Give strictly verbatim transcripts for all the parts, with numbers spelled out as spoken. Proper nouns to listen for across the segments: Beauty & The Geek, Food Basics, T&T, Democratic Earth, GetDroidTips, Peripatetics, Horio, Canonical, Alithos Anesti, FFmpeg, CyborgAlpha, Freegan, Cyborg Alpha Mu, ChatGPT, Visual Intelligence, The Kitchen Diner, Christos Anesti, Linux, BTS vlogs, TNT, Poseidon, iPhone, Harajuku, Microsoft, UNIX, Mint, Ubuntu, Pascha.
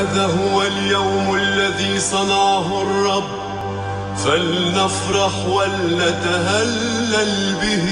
هذا هو اليوم الذي صنعه الرب فلنفرح ولنتهلل به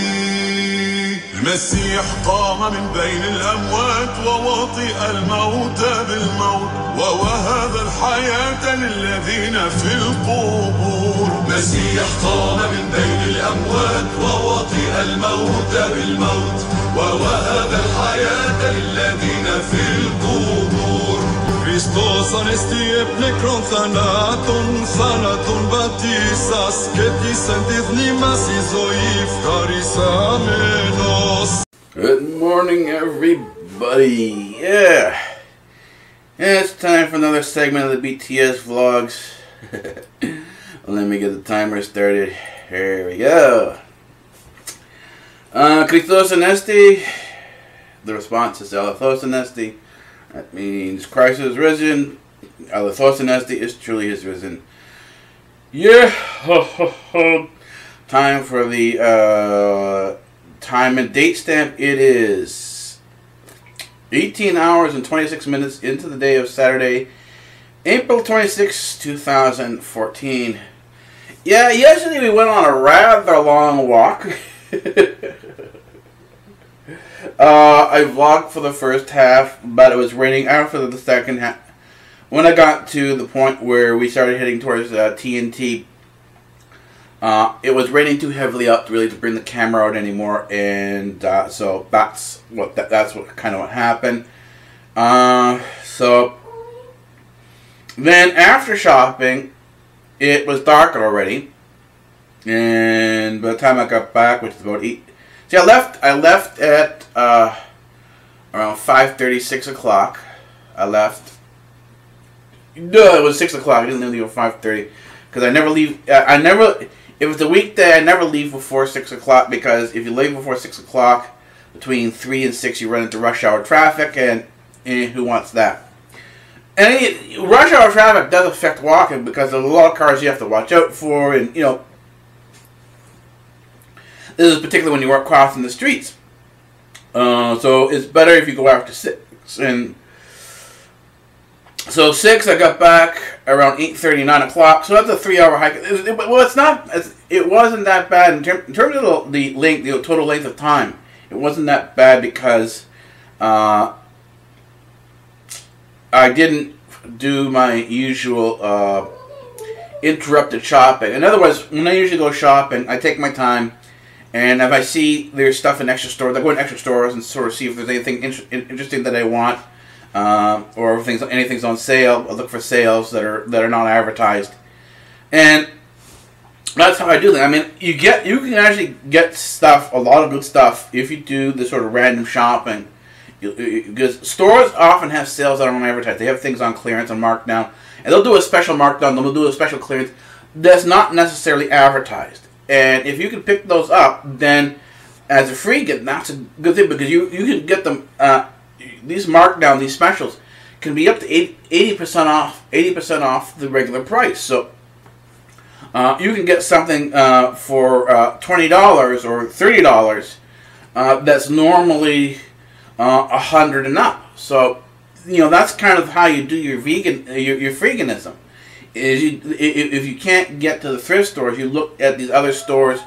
المسيح قام من بين الأموات ووطئ الموت بالموت ووهب الحياة للذين في القبور المسيح قام من بين الأموات ووطئ الموت بالموت ووهب الحياة للذين في القبور Christos Anesti επνεκρόν θανάτων, θάνατον βαπτίσας και πλήσεν τη δνή μας η ζωή ευχαρισάμενος. Good morning everybody, yeah! It's time for another segment of the B T S vlogs. Let me get the timer started, here we go. Uh, Christos Anesti, the response is Alithos Anesti. That means Christ is risen. Alithos Anesti is truly is risen. Yeah. Time for the uh, time and date stamp. It is eighteen hours and twenty-six minutes into the day of Saturday, April twenty-sixth, two thousand fourteen. Yeah, yesterday we went on a rather long walk. Uh, I vlogged for the first half, but it was raining after the second half. When I got to the point where we started heading towards uh, T N T, uh, it was raining too heavily up really to bring the camera out anymore, and uh, so that's what that, that's what kind of what happened. Uh, so then after shopping, it was dark already, and by the time I got back, which is about eight. See, I left, I left at uh, around five thirty, six o'clock. I left. No, it was six o'clock. I didn't leave at five thirty. Because I never leave. I never. If it's a weekday, I never leave before six o'clock. Because if you leave before six o'clock, between three and six, you run into rush hour traffic. And, and who wants that? And it, rush hour traffic does affect walking. Because there's a lot of cars you have to watch out for. And, you know. This is particularly when you are crossing the streets. Uh, so it's better if you go after six. And so six, I got back around eight thirty, nine o'clock. So that's a three-hour hike. It, it, well, it's not. It's, it wasn't that bad in, ter in terms of the, the length, the total length of time. It wasn't that bad because uh, I didn't do my usual uh, interrupted shopping. In other words, when I usually go shopping, I take my time. And if I see there's stuff in extra stores, I go in extra stores and sort of see if there's anything inter interesting that I want, uh, or if things, anything's on sale. I look for sales that are that are not advertised, and that's how I do that. I mean, you get you can actually get stuff, a lot of good stuff, if you do the sort of random shopping, you, you, because stores often have sales that aren't advertised. They have things on clearance and markdown, and they'll do a special markdown. They'll do a special clearance that's not necessarily advertised. And if you can pick those up, then as a Freegan, that's a good thing, because you, you can get them, uh, these markdown, these specials, can be up to eighty percent off, eighty percent off the regular price. So uh, you can get something uh, for uh, twenty dollars or thirty dollars uh, that's normally uh, a hundred dollars and up. So, you know, that's kind of how you do your vegan, your, your Freeganism. Is you, if you can't get to the thrift stores, you look at these other stores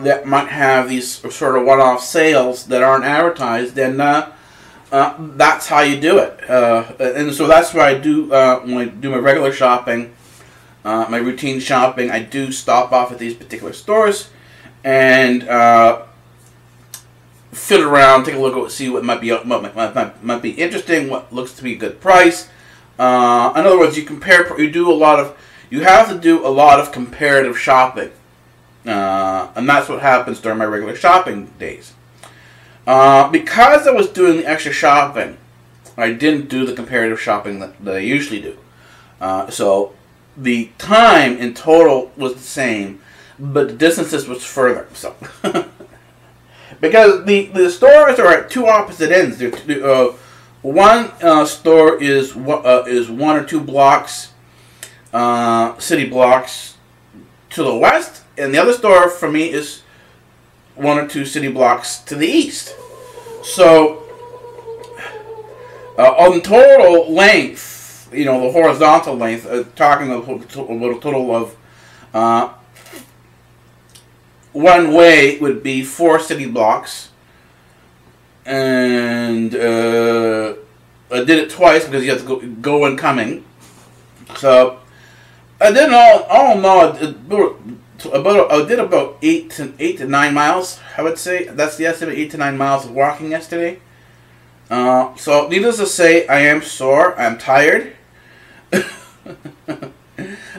that might have these sort of one-off sales that aren't advertised, then uh, uh, that's how you do it. Uh, and so that's why I do, uh, when I do my regular shopping, uh, my routine shopping, I do stop off at these particular stores and uh, fit around, take a look at, see what might be, what might, might be interesting, what looks to be a good price. Uh, in other words, you compare. You do a lot of. You have to do a lot of comparative shopping, uh, and that's what happens during my regular shopping days. Uh, because I was doing the extra shopping, I didn't do the comparative shopping that, that I usually do. Uh, so the time in total was the same, but the distances was further. So because the the stores are at two opposite ends. They're. they're uh, One uh, store is uh, is one or two blocks, uh, city blocks, to the west, and the other store for me is one or two city blocks to the east. So, uh, on total length, you know, the horizontal length, uh, talking a little total of uh, one way would be four city blocks, and uh, I did it twice because you have to go, go and coming. So I did all, all in all, about I did about eight to eight to nine miles. I would say that's the estimate, eight to nine miles of walking yesterday. Uh, so, needless to say, I am sore. I'm tired.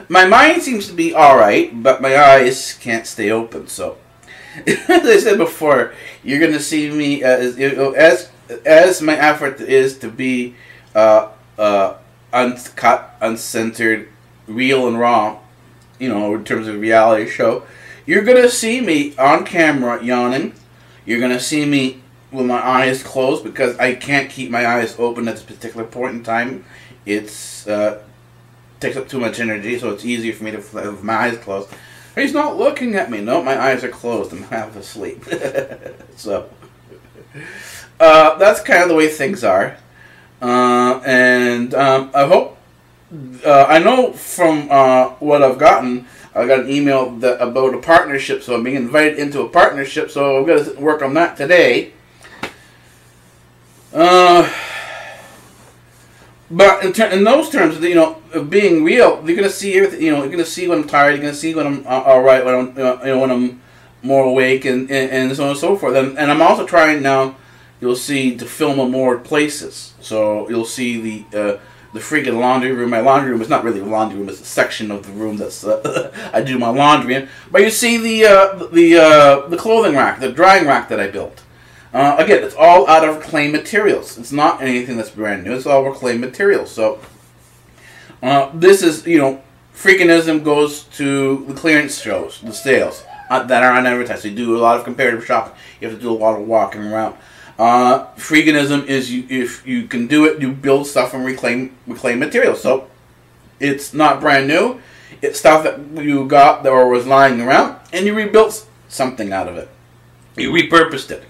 My mind seems to be alright, but my eyes can't stay open, so... As I said before, you're going to see me as, as as my effort is to be uh, uh, uncut, uncensored, real and raw, you know, in terms of reality show. You're going to see me on camera yawning. You're going to see me with my eyes closed because I can't keep my eyes open at this particular point in time. It's uh, takes up too much energy, so it's easier for me to have my eyes closed. He's not looking at me. No, my eyes are closed. I'm half asleep. So uh, that's kind of the way things are. Uh, and um, I hope uh, I know from uh, what I've gotten. I got an email that, about a partnership, so I'm being invited into a partnership. So I'm going to work on that today. Uh, but in, ter in those terms, you know, of being real, you're gonna see everything. You know, you're gonna see when I'm tired. You're gonna see when I'm uh, all right. When I'm, uh, you know, when I'm more awake, and, and and so on and so forth. And and I'm also trying now. You'll see to film in more places. So you'll see the uh, the freaking laundry room. My laundry room is not really a laundry room. It's a section of the room that's uh, I do my laundry in. But you see the uh, the uh, the clothing rack, the drying rack that I built. Uh, again, it's all out of reclaimed materials. It's not anything that's brand new. It's all reclaimed materials. So, uh, this is, you know, Freeganism goes to the clearance shows, the sales, uh, that are unadvertised. You do a lot of comparative shopping. You have to do a lot of walking around. Uh, Freeganism is, you, if you can do it, you build stuff from reclaimed, reclaimed materials. So, it's not brand new. It's stuff that you got or was lying around, and you rebuilt something out of it. You repurposed it.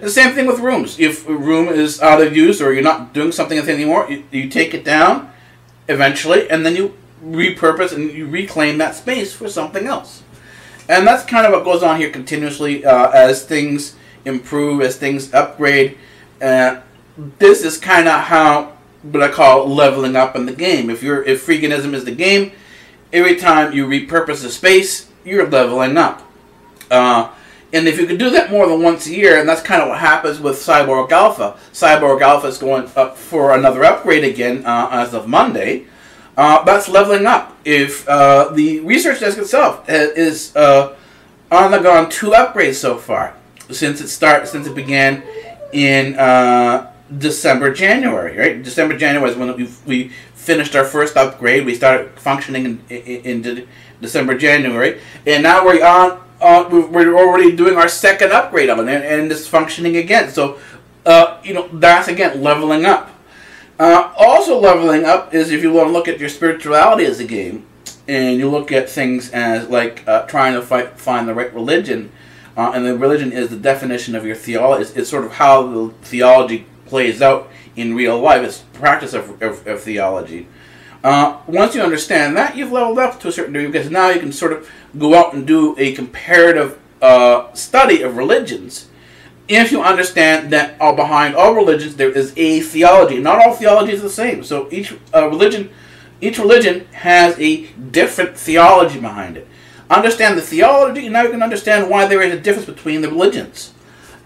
The same thing with rooms. If a room is out of use or you're not doing something with it anymore, you, you take it down eventually, and then you repurpose and you reclaim that space for something else. And that's kind of what goes on here continuously uh, as things improve, as things upgrade. Uh, this is kind of how what I call leveling up in the game. If you're if Freeganism is the game, every time you repurpose a space, you're leveling up. Uh, And if you can do that more than once a year, and that's kind of what happens with Cyborg Alpha. Cyborg Alpha is going up for another upgrade again uh, as of Monday. Uh, that's leveling up. If uh, the research desk itself is uh, undergone two upgrades so far since it start since it began in uh, December January. Right, December January is when we we finished our first upgrade. We started functioning in, in, in December January, and now we're on. Uh, we're already doing our second upgrade of it, and, and it's functioning again. So, uh, you know, that's, again, leveling up. Uh, also leveling up is if you want to look at your spirituality as a game, and you look at things as, like, uh, trying to fight, find the right religion, uh, and the religion is the definition of your theology. It's, it's sort of how the theology plays out in real life. It's practice of, of, of theology. Uh, once you understand that, you've leveled up to a certain degree, because now you can sort of go out and do a comparative uh, study of religions. If you understand that all behind all religions there is a theology. Not all theology is the same. So each uh, religion, each religion has a different theology behind it. Understand the theology, and now you can understand why there is a difference between the religions.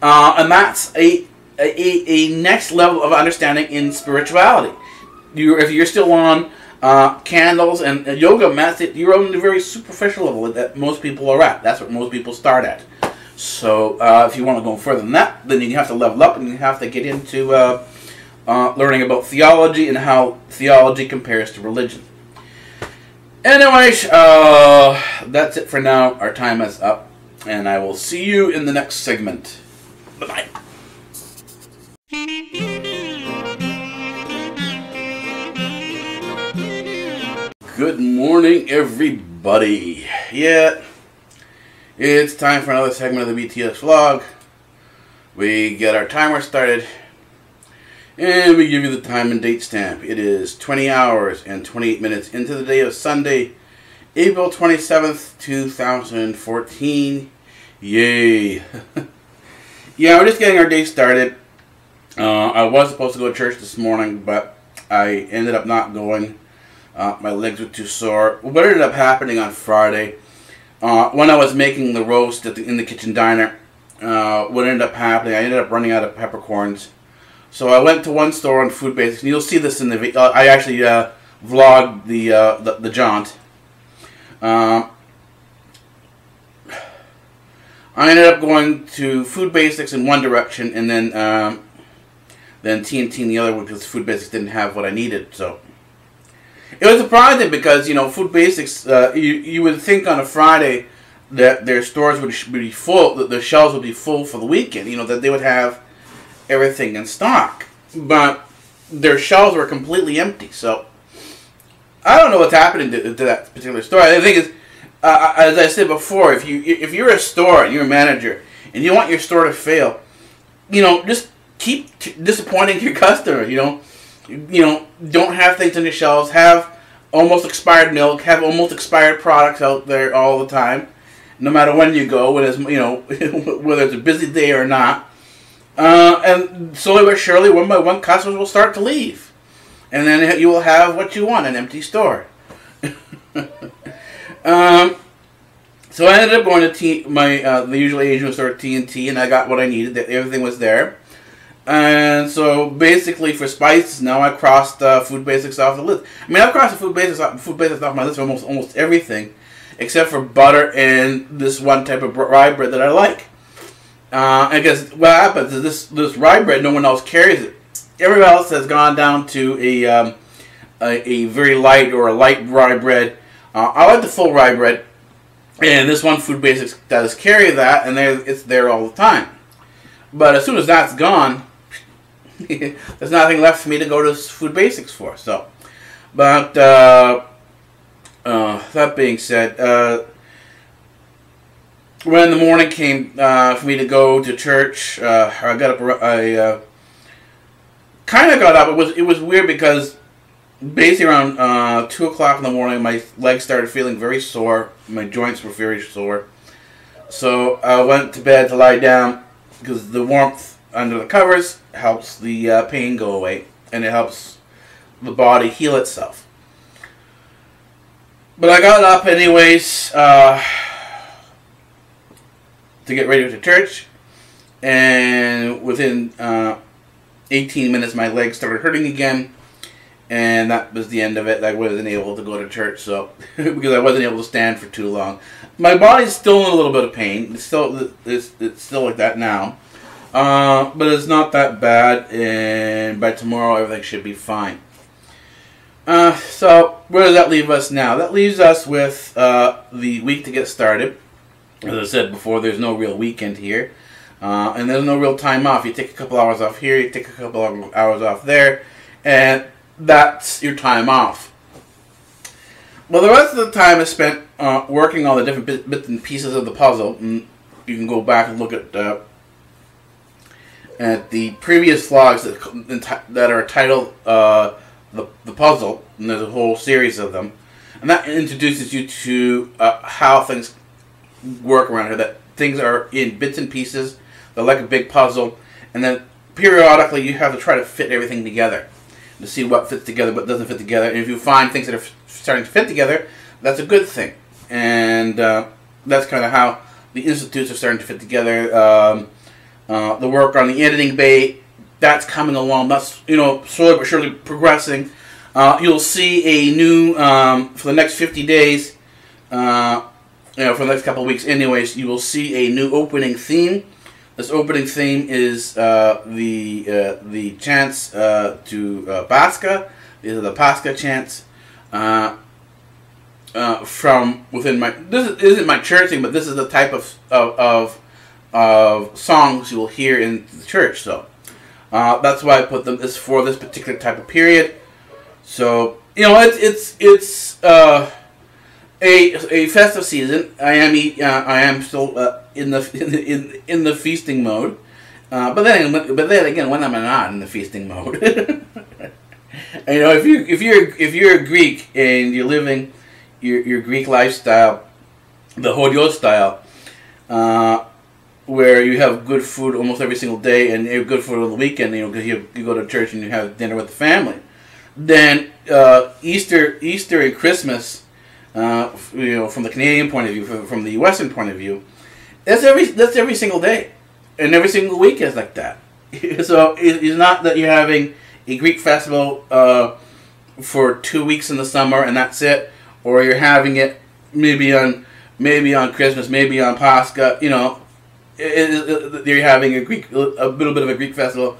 Uh, and that's a, a, a next level of understanding in spirituality. You, if you're still on Uh, candles and yoga mats, you're on the very superficial level that most people are at. That's what most people start at. So uh, if you want to go further than that, then you have to level up, and you have to get into uh, uh, learning about theology and how theology compares to religion. Anyways, uh, that's it for now. Our time is up, and I will see you in the next segment. Bye-bye. Good morning, everybody. Yeah, it's time for another segment of the B T S vlog. We get our timer started, And we give you the time and date stamp. It is twenty hours and twenty-eight minutes into the day of Sunday, April twenty-seventh, two thousand fourteen. Yay. Yeah, we're just getting our day started. Uh, I was supposed to go to church this morning, but I ended up not going. Uh, my legs were too sore. What ended up happening on Friday, uh, when I was making the roast at the, in the kitchen diner, uh, what ended up happening, I ended up running out of peppercorns. So I went to one store on Food Basics, and you'll see this in the video. Uh, I actually uh, vlogged the, uh, the, the jaunt. Uh, I ended up going to Food Basics in one direction, and then... Um, Then T and T in the other one, because Food Basics didn't have what I needed. So it was surprising because, you know, Food Basics, uh, you, you would think on a Friday that their stores would be full, that their shelves would be full for the weekend, you know, that they would have everything in stock. But their shelves were completely empty. So I don't know what's happening to, to that particular store. The thing is, uh, as I said before, if, you, if you're a store and you're a manager and you want your store to fail, you know, just... keep t disappointing your customer, you know. You know, don't have things on your shelves. Have almost expired milk. Have almost expired products out there all the time, no matter when you go, whether it's, you know, whether it's a busy day or not. Uh, and slowly but surely, one by one, customers will start to leave, and then you will have what you want—an empty store. um, so I ended up going to T my uh, the usual Asian store, T and T, and I got what I needed. Everything was there. And so, basically, for spices, now I crossed uh, Food Basics off the list. I mean, I've crossed the Food Basics off, Food Basics off my list for almost almost everything, except for butter and this one type of rye bread that I like. Uh, I guess what happens is this this rye bread, no one else carries it. Everyone else has gone down to a um, a, a very light or a light rye bread. Uh, I like the full rye bread, and this one Food Basics does carry that, and it's there all the time. But as soon as that's gone, there's nothing left for me to go to Food Basics for. So, but uh, uh, that being said, uh, when the morning came uh, for me to go to church, uh, I got up. I uh, kind of got up. It was it was weird because basically around uh, two o'clock in the morning, my legs started feeling very sore. My joints were very sore, so I went to bed to lie down because the warmth under the covers helps the uh, pain go away, and it helps the body heal itself. But I got up anyways uh, to get ready to church, and within uh, eighteen minutes my legs started hurting again, and that was the end of it. I wasn't able to go to church, so because I wasn't able to stand for too long. My body's still in a little bit of pain. It's still it's, it's still like that now. Uh, but it's not that bad, and by tomorrow everything should be fine. Uh, so where does that leave us now? That leaves us with uh, the week to get started. As I said before, there's no real weekend here, uh, and there's no real time off. You take a couple hours off here, you take a couple hours off there, and that's your time off. Well, the rest of the time is spent uh, working all the different bits and pieces of the puzzle. And you can go back and look at uh, at the previous vlogs that that are titled uh, the, the Puzzle, and there's a whole series of them, and that introduces you to uh, how things work around here, that things are in bits and pieces, they're like a big puzzle, and then periodically you have to try to fit everything together, to see what fits together, what doesn't fit together, and if you find things that are starting to fit together, that's a good thing, and uh, that's kind of how the institutes are starting to fit together. um, Uh, the work on the editing bay, that's coming along. That's, you know, slowly but surely progressing. Uh, you'll see a new, um, for the next fifty days, uh, you know, for the next couple of weeks anyways, you will see a new opening theme. This opening theme is uh, the uh, the chants uh, to uh, Pascha. These are the Pascha chants uh, uh, from within my, this isn't my church thing, but this is the type of, of, of of songs you will hear in the church, so uh, that's why I put them this for this particular type of period. So, you know, it's it's it's uh, a a festive season. I am uh, I am still uh, in the in in the feasting mode, Uh, but then, but then again, when am I not in the feasting mode? You know, if you if you're if you're a Greek and you're living your your Greek lifestyle, the Horios style, uh, where you have good food almost every single day and you have good food on the weekend, you know, because you you go to church and you have dinner with the family, then uh, Easter Easter and Christmas, uh, you know, from the Canadian point of view, from the Western point of view, that's every that's every single day. And every single week is like that. So it's not that you're having a Greek festival uh, for two weeks in the summer and that's it, or you're having it maybe on maybe on Christmas, maybe on Pascha. You know, it, it, it, you're having a Greek, a little bit of a Greek festival.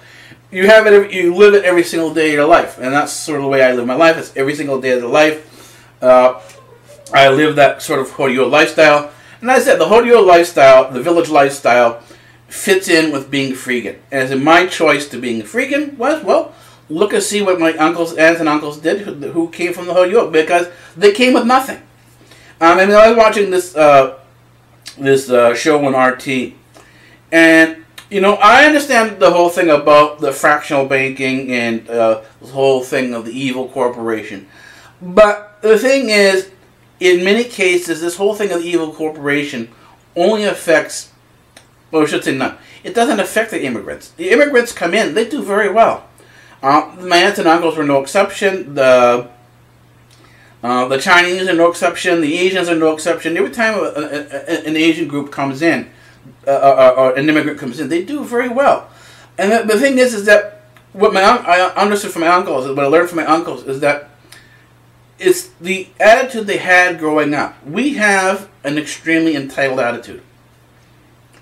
You have it, you live it every single day of your life, and that's sort of the way I live my life. It's every single day of the life. Uh, I live that sort of Horio lifestyle, and like I said, the Horio lifestyle, the village lifestyle, fits in with being Freegan. And as my choice to being Freegan was, well, look and see what my uncles, aunts, and uncles did who, who came from the Harajuku, because they came with nothing. Um, I mean, I was watching this uh, this uh, show on R T, and you know, I understand the whole thing about the fractional banking and uh, the whole thing of the evil corporation. But the thing is, in many cases, this whole thing of the evil corporation only affects. Well, I should say none. It doesn't affect the immigrants. The immigrants come in; they do very well. Uh, my aunts and uncles were no exception. The uh, the Chinese are no exception. The Asians are no exception. Every time a, a, a, an Asian group comes in, uh, or, or an immigrant comes in, they do very well. And the, the thing is, is that what my I understood from my uncles, what I learned from my uncles, is that it's the attitude they had growing up. We have an extremely entitled attitude.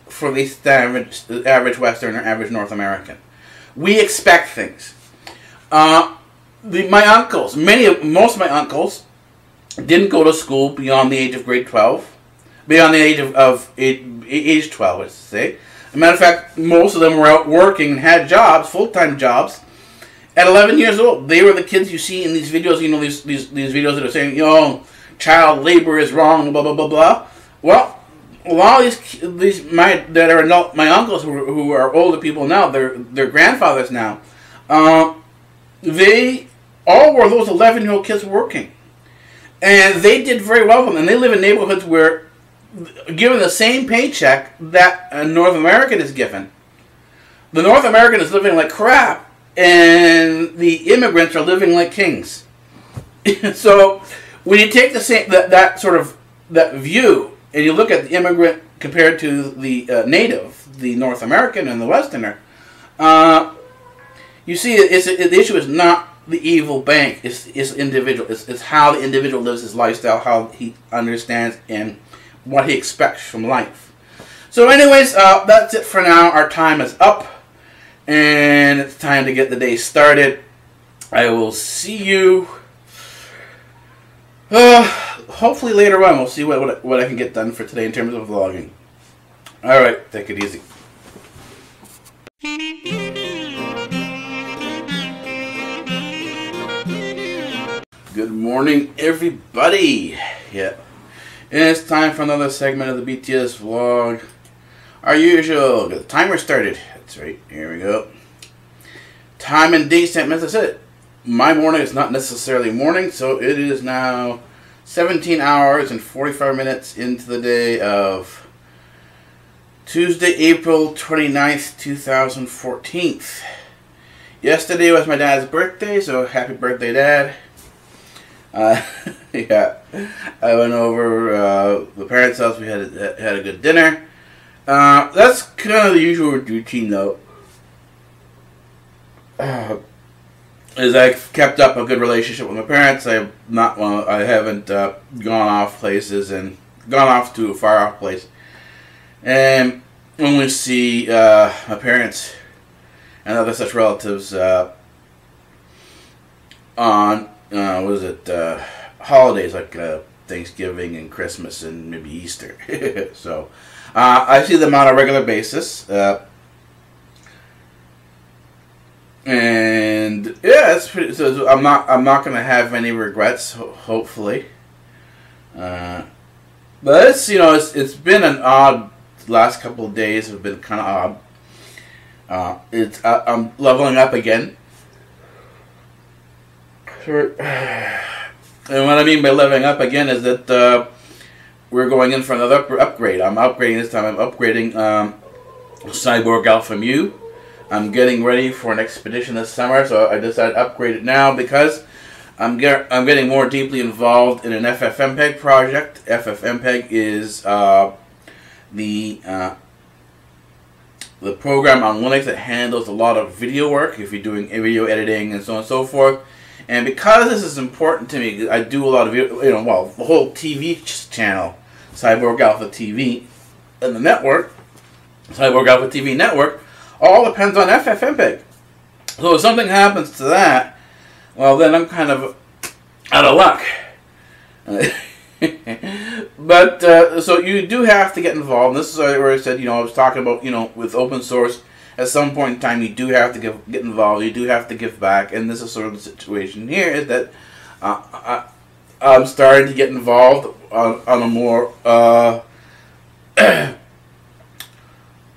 For at least the average, average Western or average North American, we expect things. Uh, the, my uncles, many of most of my uncles, didn't go to school beyond the age of grade twelve, beyond the age of, of age, age twelve, let's say. As a matter of fact, most of them were out working and had jobs, full-time jobs, at eleven years old. They were the kids you see in these videos. You know, these these these videos that are saying, "Yo, child labor is wrong," blah blah blah blah. Well. A lot of these, these my that are adult, my uncles who are, who are older people now, they're they're grandfathers now. Uh, they all were those eleven-year-old kids working, and they did very well for them. And they live in neighborhoods where, given the same paycheck that a North American is given, the North American is living like crap, and the immigrants are living like kings. So, when you take the same that that sort of that view. And you look at the immigrant compared to the uh, native, the North American and the Westerner, uh, you see it's, it, the issue is not the evil bank, it's, it's individual. It's, it's how the individual lives his lifestyle, how he understands and what he expects from life. So anyways, uh, that's it for now. Our time is up and it's time to get the day started. I will see you. Uh, Hopefully later on we'll see what, what what I can get done for today in terms of vlogging. All right, take it easy. Good morning, everybody. Yeah, and it's time for another segment of the B T S vlog. Our usual. Get the timer started. That's right. Here we go. Time and date segments. That's it. My morning is not necessarily morning, so it is now. seventeen hours and forty-five minutes into the day of Tuesday, April twenty-ninth, two thousand fourteen. Yesterday was my dad's birthday, so happy birthday, Dad. Uh, yeah, I went over uh, the parents' house. We had a, had a good dinner. Uh, that's kind of the usual routine, though. Uh, Is I've kept up a good relationship with my parents. I not well, I haven't uh, gone off places and gone off to a far off place, and only see uh, my parents and other such relatives uh, on uh, what is it uh, holidays like uh, Thanksgiving and Christmas and maybe Easter. So uh, I see them on a regular basis. Uh, And yeah, it's pretty. So I'm not. I'm not gonna have any regrets. Ho hopefully, uh, but it's you know it's it's been an odd last couple of days have been kind of odd. Uh, it's uh, I'm leveling up again. And what I mean by leveling up again is that uh, we're going in for another up upgrade. I'm upgrading this time. I'm upgrading um, Cyborg Alpha Mu. I'm getting ready for an expedition this summer, so I decided to upgrade it now because I'm get I'm getting more deeply involved in an FFmpeg project. FFmpeg is uh, the uh, the program on Linux that handles a lot of video work. If you're doing video editing and so on and so forth. And because this is important to me, I do a lot of, you know, well, the whole T V channel, Cyborg Alpha T V, and the network, Cyborg Alpha T V network, all depends on FFmpeg. So if something happens to that, well, then I'm kind of out of luck. But, uh, so you do have to get involved. This is where I said, you know, I was talking about, you know, with open source, at some point in time, you do have to give, get involved. You do have to give back, and this is sort of the situation here. Is that uh, I, I'm starting to get involved on, on a more uh, on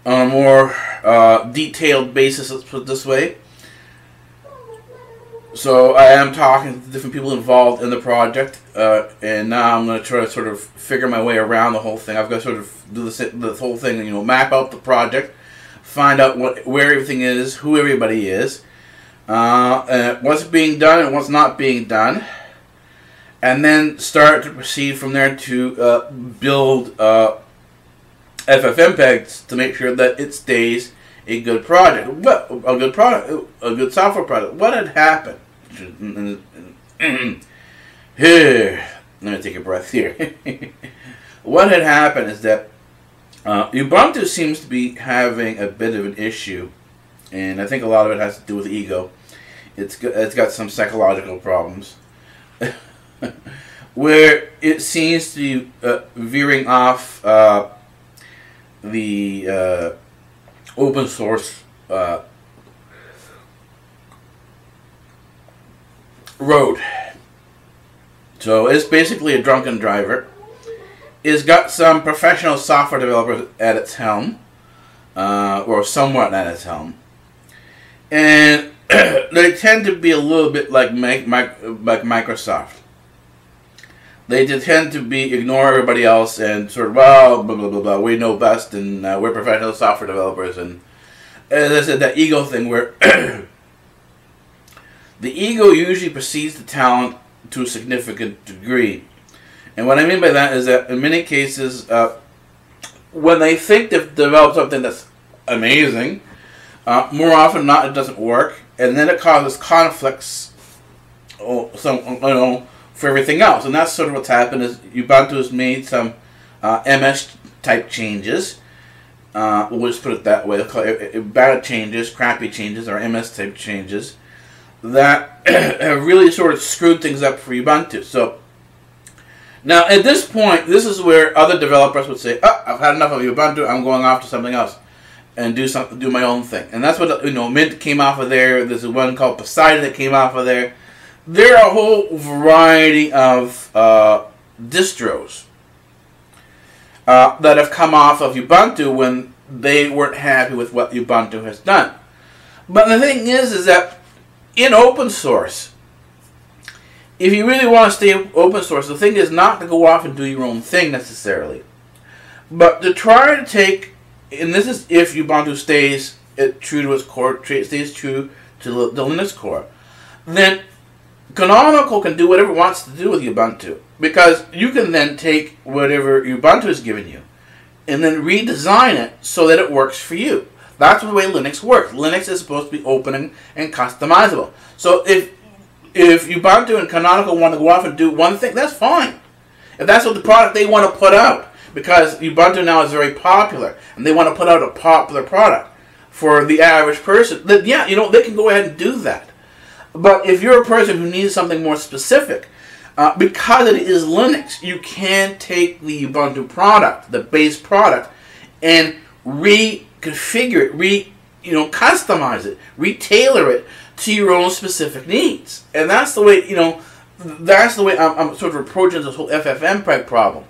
a more uh, detailed basis. Let's put it this way. So I am talking to different people involved in the project, uh, and now I'm going to try to sort of figure my way around the whole thing. I've got to sort of do this, this whole thing. You know, map out the project. Find out what, where everything is, who everybody is, uh, and what's being done and what's not being done, and then start to proceed from there to uh, build uh, FFmpeg to make sure that it stays a good project, what, a good product, a good software product. What had happened? Here, let me take a breath here. What had happened is that. Uh, Ubuntu seems to be having a bit of an issue, and I think a lot of it has to do with ego. It's got, it's got some psychological problems, where it seems to be uh, veering off uh, the uh, open source uh, road. So it's basically a drunken driver. It's got some professional software developers at its helm, uh, or somewhat at its helm, and they tend to be a little bit like Mac, Mac, like Microsoft. They tend to be ignore everybody else and sort of, well, blah blah blah blah. We know best, and uh, we're professional software developers. And as I said, that ego thing, where the ego usually precedes the talent to a significant degree. And what I mean by that is that in many cases, uh, when they think they've developed something that's amazing, uh, more often than not it doesn't work, and then it causes conflicts. Oh, some you know for everything else, and that's sort of what's happened. Is Ubuntu has made some uh, M S type changes. Uh, we'll just put it that way. It, bad changes, crappy changes, or M S type changes that have really sort of screwed things up for Ubuntu. So. Now, at this point, this is where other developers would say, oh, I've had enough of Ubuntu, I'm going off to something else and do some, do my own thing. And that's what, you know, Mint came off of there. There's one called Poseidon that came off of there. There are a whole variety of uh, distros uh, that have come off of Ubuntu when they weren't happy with what Ubuntu has done. But the thing is, is that in open source, if you really want to stay open source, the thing is not to go off and do your own thing necessarily, but to try to take, and this is if Ubuntu stays it true to its core, stays true to the Linux core, then Canonical can do whatever it wants to do with Ubuntu, because you can then take whatever Ubuntu has given you and then redesign it so that it works for you. That's the way Linux works. Linux is supposed to be open and customizable. So if If Ubuntu and Canonical want to go off and do one thing, that's fine. If that's what the product they want to put out, because Ubuntu now is very popular, and they want to put out a popular product for the average person, then yeah, you know, they can go ahead and do that. But if you're a person who needs something more specific, uh, because it is Linux, you can take the Ubuntu product, the base product, and reconfigure it, re, you know, customize it, retailor it, to your own specific needs. And that's the way, you know, that's the way I'm, I'm sort of approaching this whole FFmpeg problem.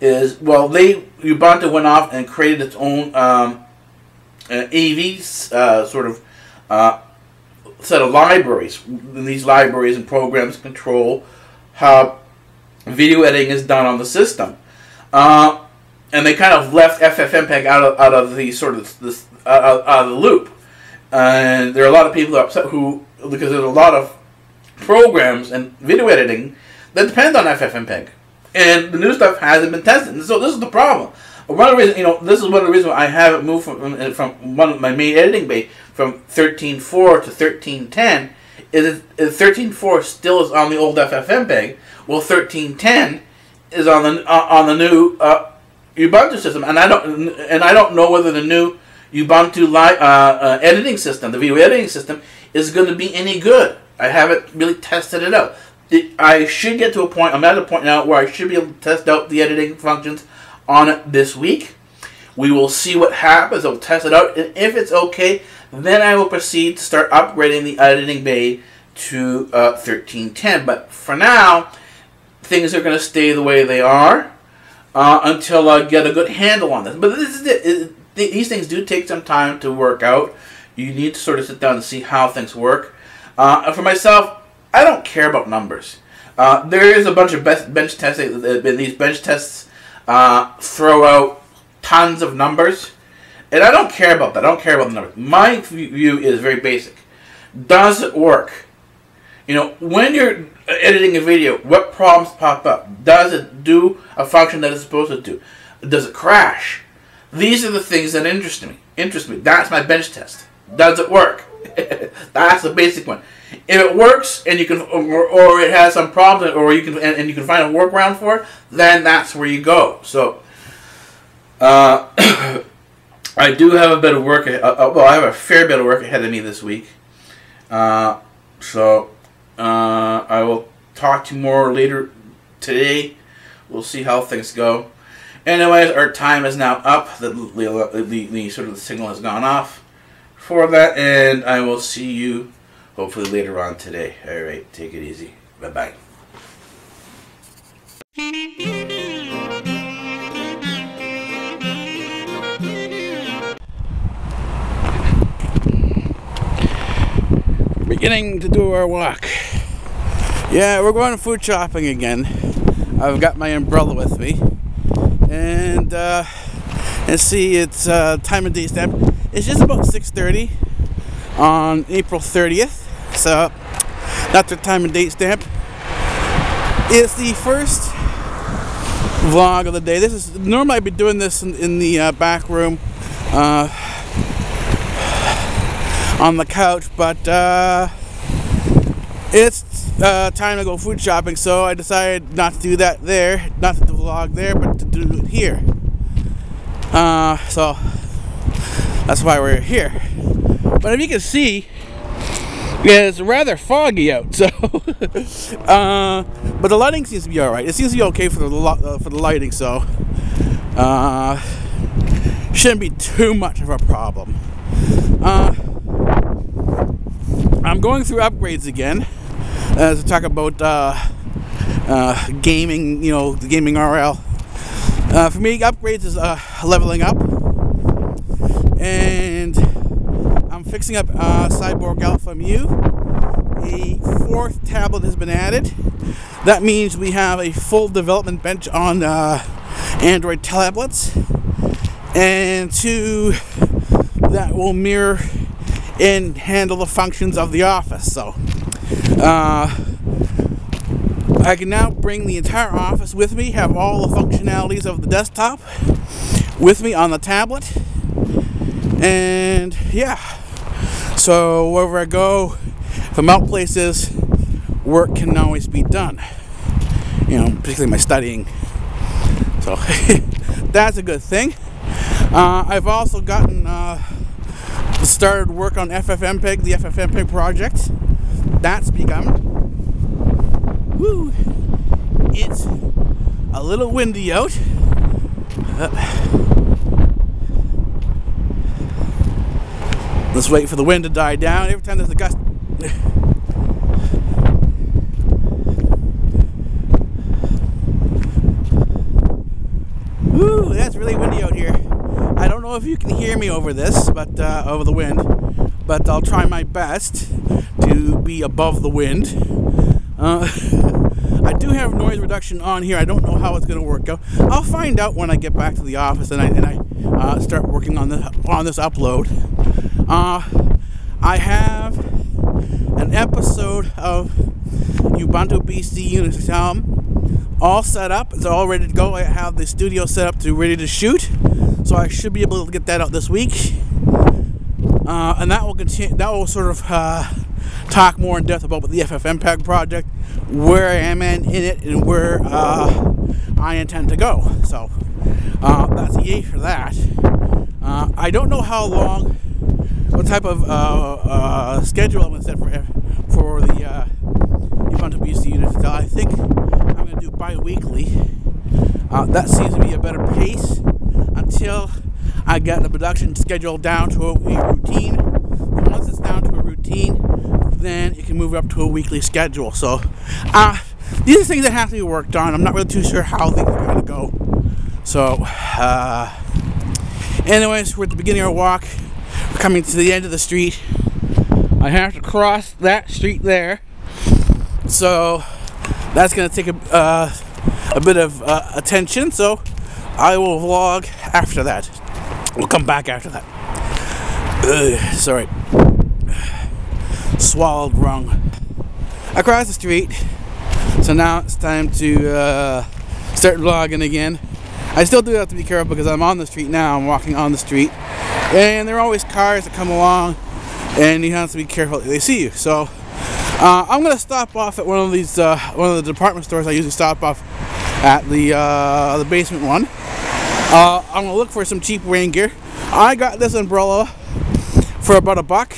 Is, well, they, Ubuntu went off and created its own um, uh, E Vs, uh, sort of uh, set of libraries. These libraries and programs control how video editing is done on the system. Uh, and they kind of left FFmpeg out of, out of the sort of this, out of, out of the loop. Uh, and there are a lot of people who are upset who, because there's a lot of programs and video editing that depend on FFmpeg. And the new stuff hasn't been tested. And so this is the problem. One of the reasons, you know, this is one of the reasons why I haven't moved from, from one of my main editing bay from thirteen point four to thirteen ten is thirteen point four still is on the old FFmpeg, well thirteen ten is on the uh, on the new uh, Ubuntu system, and I don't and I don't know whether the new Ubuntu li uh, uh, editing system, the video editing system, is going to be any good. I haven't really tested it out. It, I should get to a point. I'm at a point now where I should be able to test out the editing functions on it this week. We will see what happens. I'll test it out, and if it's okay, then I will proceed to start upgrading the editing bay to uh, thirteen ten. But for now, things are going to stay the way they are uh, until I get a good handle on this. But this is it. It, th these things do take some time to work out. You need to sort of sit down and see how things work. Uh, and for myself, I don't care about numbers. Uh, there is a bunch of best bench testing. These bench tests uh, throw out tons of numbers. And I don't care about that. I don't care about the numbers. My view is very basic. Does it work? You know, when you're editing a video, what problems pop up? Does it do a function that it's supposed to do? Does it crash? These are the things that interest me. Interest me. That's my bench test. Does it work? That's the basic one. If it works and you can, or, or it has some problems, or you can, and, and you can find a workaround for it, then that's where you go. So, uh. I do have a bit of work, uh, well, I have a fair bit of work ahead of me this week. Uh, so, uh, I will talk to you more later today. We'll see how things go. Anyways, our time is now up. The, the, the, the sort of the signal has gone off for that, and I will see you hopefully later on today. All right, take it easy. Bye-bye. Beginning to do our walk. Yeah, we're going food shopping again. I've got my umbrella with me, and uh, and see it's uh, time of day stamp. It's just about six thirty on April thirtieth. So that's the time of date stamp. It's the first vlog of the day. This is normally I'd be doing this in, in the uh, back room. Uh, on the couch, but uh, it's uh, time to go food shopping, so I decided not to do that there, not to vlog there, but to do it here. Uh, so that's why we're here. But if you can see, it's rather foggy out, so uh, but the lighting seems to be all right. It seems to be okay for the uh, for the lighting, so uh, shouldn't be too much of a problem. Uh, I'm going through upgrades again uh, to talk about uh, uh, gaming, you know, the gaming R L. Uh, for me, upgrades is uh, leveling up, and I'm fixing up uh, Cyborg Alpha Mu. A fourth tablet has been added. That means we have a full development bench on uh, Android tablets, and two that will mirror and handle the functions of the office. So uh, I can now bring the entire office with me, have all the functionalities of the desktop with me on the tablet, and yeah, so wherever I go, if I'm out places, work can always be done, you know, particularly my studying, so that's a good thing. uh, I've also gotten uh, started work on FFmpeg, the FFmpeg project. That's begun. Woo! It's a little windy out. Uh, let's wait for the wind to die down. Every time there's a gust. Woo! That's really windy out here. I don't know know if you can hear me over this, but uh, over the wind, but I'll try my best to be above the wind. Uh, I do have noise reduction on here. I don't know how it's going to work out. I'll find out when I get back to the office and I, and I uh, start working on this, on this upload. Uh, I have an episode of Ubuntu B C Unix um, all set up. It's all ready to go. I have the studio set up to ready to shoot, so I should be able to get that out this week. Uh, and that will continue. That will sort of uh, talk more in depth about the FFmpeg project, where I am in it, and where uh, I intend to go. So uh, that's a yay for that. Uh, I don't know how long, what type of uh, uh, schedule I'm going to set for for the uh, Ubuntu B C Unix. I think I'm going to do bi-weekly. Uh, that seems to be a better pace until I get the production schedule down to a routine. And once it's down to a routine, then you can move up to a weekly schedule. So uh, these are things that have to be worked on. I'm not really too sure how things are going to go. So uh, anyways, we're at the beginning of our walk. We're coming to the end of the street. I have to cross that street there. So that's going to take a, uh, a bit of uh, attention. So I will vlog after that. We'll come back after that. Ugh, sorry. Swallowed wrong. Across the street. So now it's time to uh, start vlogging again. I still do have to be careful because I'm on the street now. I'm walking on the street. And there are always cars that come along. And you have to be careful that they see you. So uh, I'm going to stop off at one of these, uh, one of the department stores I usually stop off at, the uh, the basement one. Uh, I'm going to look for some cheap rain gear. I got this umbrella for about a buck.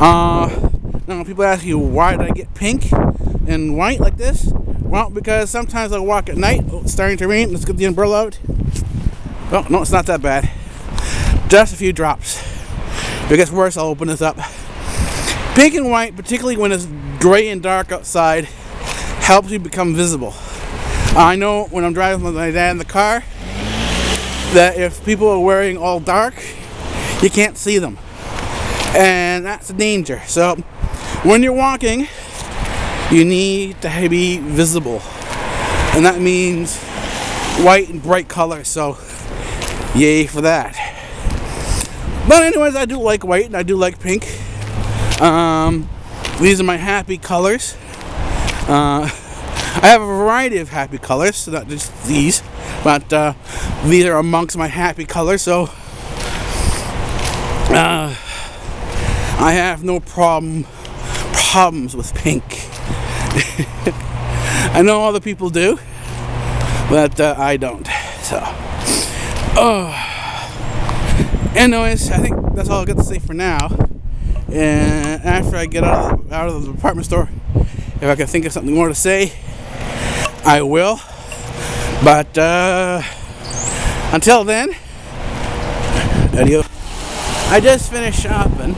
Uh, now people ask you, why did I get pink and white like this? Well, because sometimes I walk at night, oh, it's starting to rain, let's get the umbrella out. Oh, no, it's not that bad. Just a few drops. If it gets worse, I'll open this up. Pink and white, particularly when it's gray and dark outside, helps you become visible. I know when I'm driving with my dad in the car, that if people are wearing all dark, you can't see them. And that's a danger. So when you're walking, you need to be visible. And that means white and bright colors, so yay for that. But anyways, I do like white and I do like pink. Um, these are my happy colors. Uh, I have a variety of happy colors, so not just these. But uh, these are amongst my happy colors, so uh, I have no problem problems with pink. I know other people do, but uh, I don't. So, oh, anyways, I think that's all I got to say for now. And after I get out of the, out of the department store, if I can think of something more to say, I will. But uh, until then, adios. I just finished shopping.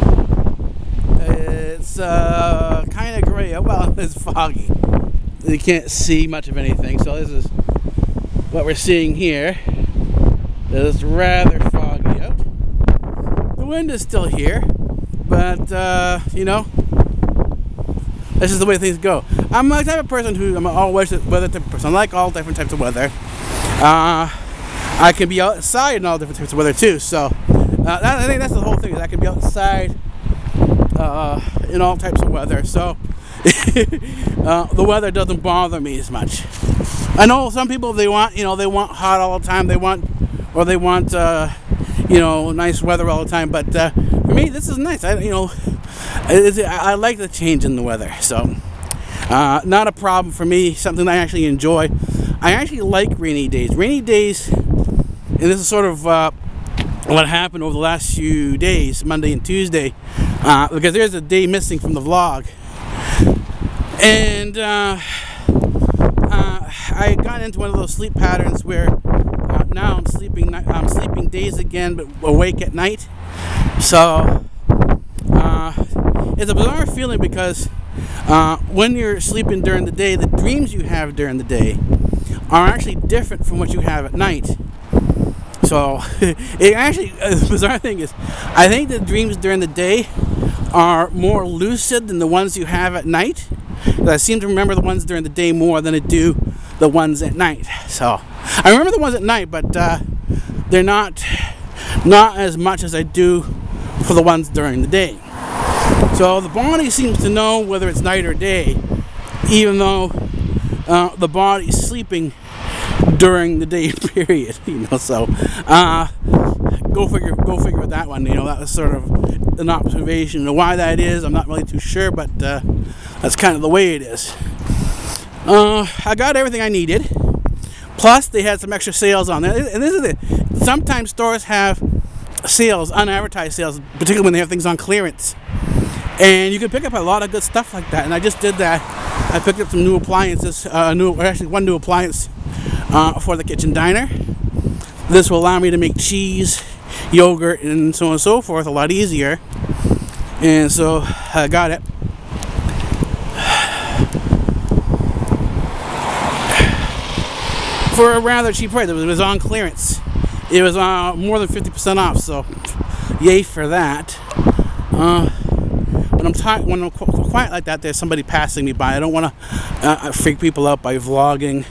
It's uh, kind of gray. Well, it's foggy. You can't see much of anything. So this is what we're seeing here. It's rather foggy out. The wind is still here, but uh, you know, this is the way things go. I'm the type of person who, I'm an all-weather type of person. I like all different types of weather. Uh, I can be outside in all different types of weather too. So uh, that, I think that's the whole thing, is I can be outside uh, in all types of weather. So uh, the weather doesn't bother me as much. I know some people, they want, you know, they want hot all the time. They want, or they want, uh, you know, nice weather all the time. But uh, for me, this is nice. I, you know, I like the change in the weather, so uh, not a problem for me, something I actually enjoy. I actually like rainy days. Rainy days, and this is sort of uh, what happened over the last few days, Monday and Tuesday, uh, because there's a day missing from the vlog. And uh, uh, I got into one of those sleep patterns where uh, now I'm sleeping, I'm sleeping days again, but awake at night. So Uh, it's a bizarre feeling because uh, when you're sleeping during the day, the dreams you have during the day are actually different from what you have at night. So it actually, the bizarre thing is, I think the dreams during the day are more lucid than the ones you have at night. I seem to remember the ones during the day more than I do the ones at night. So I remember the ones at night, but uh, they're not not as much as I do for the ones during the day. So the body seems to know whether it's night or day, even though uh, the body's sleeping during the day period, you know. So uh, go figure, go figure with that one. You know, that was sort of an observation. Now, why that is, I'm not really too sure, but uh, that's kind of the way it is. Uh, I got everything I needed. Plus, they had some extra sales on there. And this is it. Sometimes stores have sales, unadvertised sales, particularly when they have things on clearance. And you can pick up a lot of good stuff like that. And I just did that. I picked up some new appliances, uh, new, or actually one new appliance uh, for the kitchen diner. This will allow me to make cheese, yogurt, and so on and so forth a lot easier. And so I got it. For a rather cheap price. It was on clearance. It was uh, more than fifty percent off, so yay for that. Uh, when I'm tired, when I'm qu quiet like that, there's somebody passing me by. I don't want to uh, freak people out by vlogging.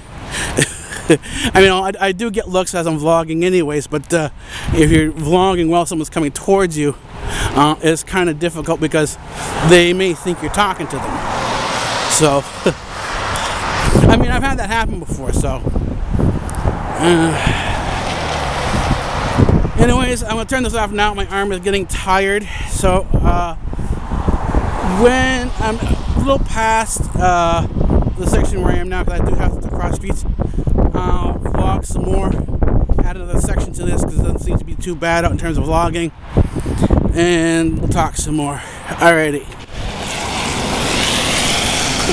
I mean, I, I do get looks as I'm vlogging anyways, but uh, if you're vlogging while someone's coming towards you, uh, it's kind of difficult because they may think you're talking to them. So, I mean, I've had that happen before, so. Uh, anyways, I'm going to turn this off now. My arm is getting tired. So, uh, when I'm a little past uh, the section where I am now, because I do have to cross streets, I'll vlog some more, add another section to this because it doesn't seem to be too bad out in terms of vlogging, and we'll talk some more. Alrighty.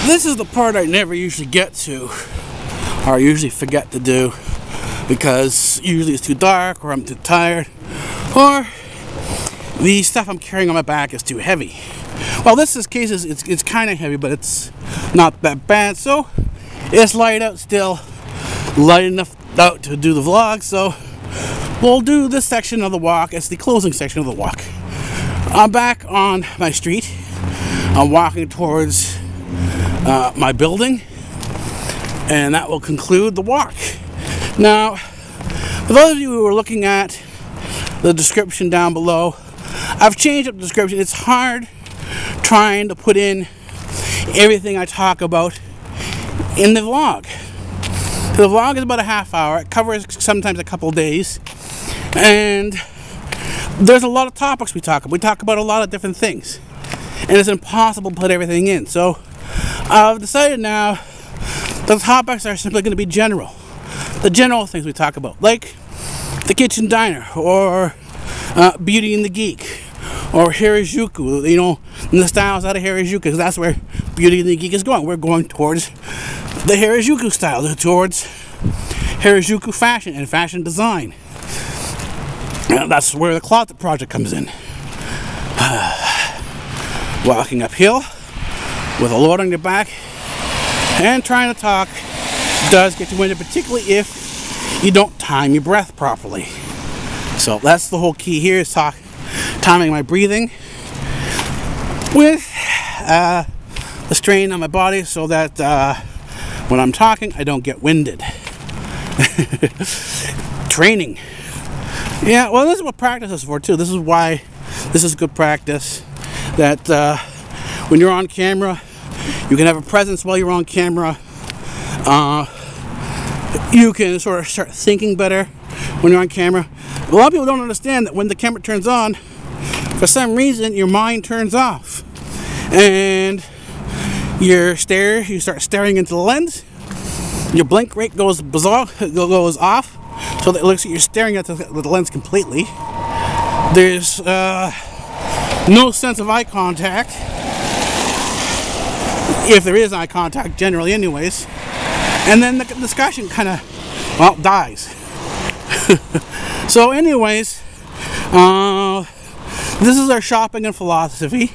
This is the part I never usually get to, or I usually forget to do, because usually it's too dark, or I'm too tired, or the stuff I'm carrying on my back is too heavy. Well, this is case is it's, it's kind of heavy, but it's not that bad, so it's light out still. Light enough out to do the vlog, so we'll do this section of the walk. It's the closing section of the walk. I'm back on my street. I'm walking towards uh, my building, and that will conclude the walk. Now, for those of you who are looking at the description down below, I've changed up the description. It's hard trying to put in everything I talk about in the vlog. The vlog is about a half hour. It covers sometimes a couple days, and there's a lot of topics we talk about. We talk about a lot of different things, and it's impossible to put everything in. So I've decided now the topics are simply going to be general. The general things we talk about, like the kitchen diner, or uh, Beauty and the Geek, or Harajuku, you know, and the styles out of Harajuku, because that's where Beauty and the Geek is going. We're going towards the Harajuku style, towards Harajuku fashion and fashion design. And that's where the closet project comes in. Uh, walking uphill with a load on your back and trying to talk does get you winded, particularly if you don't time your breath properly. So that's the whole key here, is talk, timing my breathing with uh, the strain on my body, so that uh, when I'm talking, I don't get winded. Training. Yeah, well, this is what practice is for, too. This is why this is good practice. That uh, when you're on camera, you can have a presence while you're on camera. Uh, you can sort of start thinking better when you're on camera. A lot of people don't understand that when the camera turns on, for some reason, your mind turns off. And your stare, you start staring into the lens, your blink rate goes bizarre, goes off, so that it looks like you're staring at the, the lens completely. There's uh, no sense of eye contact, if there is eye contact generally anyways, and then the discussion kind of, well, dies. So anyways, uh, this is our shopping and philosophy.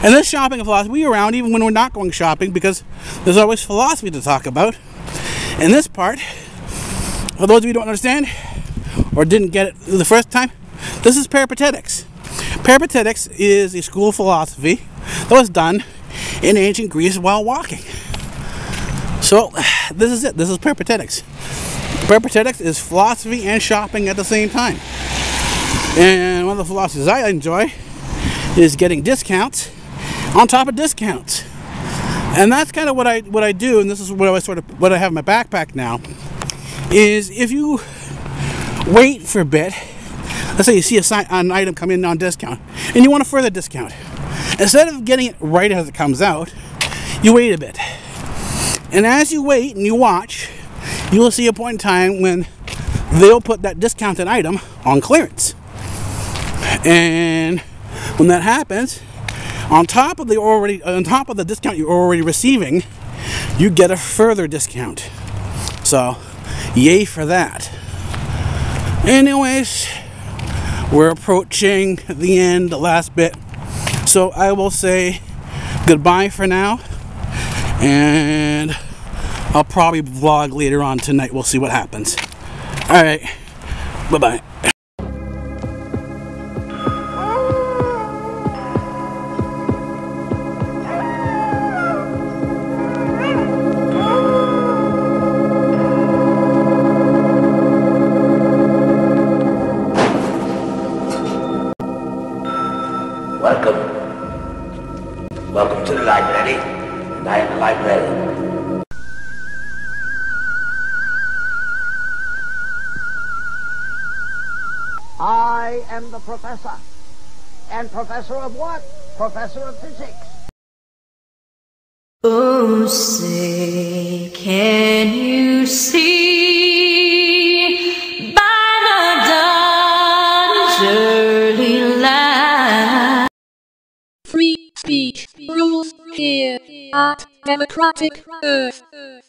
And this shopping philosophy, we're around even when we're not going shopping, because there's always philosophy to talk about. And this part, for those of you who don't understand, or didn't get it the first time, this is Peripatetics. Peripatetics is a school of philosophy that was done in ancient Greece while walking. So this is it. This is Peripatetics. Peripatetics is philosophy and shopping at the same time. And one of the philosophies I enjoy is getting discounts on top of discounts. And that's kind of what I what I do, and this is what I sort of what I have in my backpack now. Is if you wait for a bit, let's say you see a sign, an item come in on discount, and you want a further discount, instead of getting it right as it comes out, you wait a bit. And as you wait and you watch, you will see a point in time when they'll put that discounted item on clearance. And when that happens, on top of the already on top of the discount you're already receiving, you get a further discount. So yay for that. Anyways, we're approaching the end, the last bit. So I will say goodbye for now. And I'll probably vlog later on tonight. We'll see what happens. All right. Bye-bye. Welcome. Welcome to the library. And I am the librarian. I am the professor. And professor of what? Professor of physics. Oh, say, can you see by the dawn's early light? Free speech rules here at Democratic Earth.